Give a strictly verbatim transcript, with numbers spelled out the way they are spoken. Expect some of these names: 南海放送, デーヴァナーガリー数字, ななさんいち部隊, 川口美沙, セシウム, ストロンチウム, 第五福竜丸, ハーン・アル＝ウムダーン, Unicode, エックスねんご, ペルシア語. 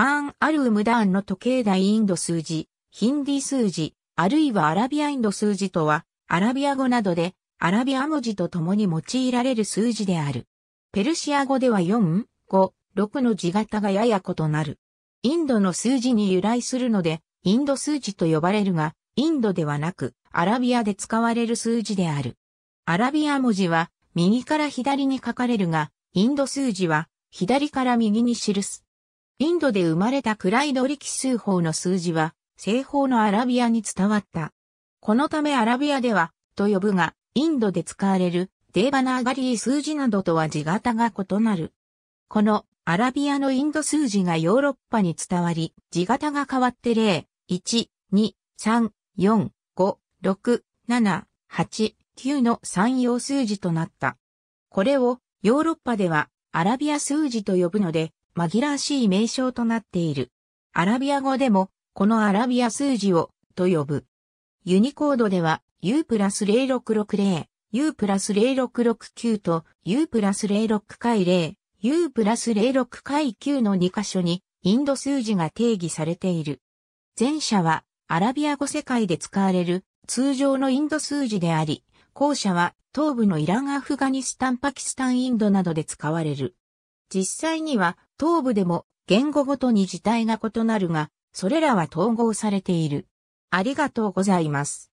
ハーン・アル・ウムダーンの時計台インド数字、ヒンディ数字、あるいはアラビアインド数字とは、アラビア語などで、アラビア文字と共に用いられる数字である。ペルシア語ではよん、ご、ろくの字型がやや異なる。インドの数字に由来するので、インド数字と呼ばれるが、インドではなく、アラビアで使われる数字である。アラビア文字は、右から左に書かれるが、インド数字は、左から右に記す。インドで生まれたクライド力数法の数字は、西方のアラビアに伝わった。このためアラビアでは、と呼ぶが、インドで使われる、デーバナーガリー数字などとは字型が異なる。この、アラビアのインド数字がヨーロッパに伝わり、字型が変わってゼロ、いち、に、さん、よん、ご、ろく、なな、はち、きゅうの三様数字となった。これを、ヨーロッパでは、アラビア数字と呼ぶので、紛らわしい名称となっている。アラビア語でも、このアラビア数字を、と呼ぶ。ユニコードでは、ユープラスゼロろくろくゼロ、ユープラスゼロろくろくきゅう と ユープラスゼロろくゼロ、ユープラスゼロろくきゅう のに箇所に、インド数字が定義されている。前者は、アラビア語世界で使われる、通常のインド数字であり、後者は、東部のイラン、アフガニスタン、パキスタン、インドなどで使われる。実際には、東部でも、言語ごとに字体が異なるが、それらは統合されている。ありがとうございます。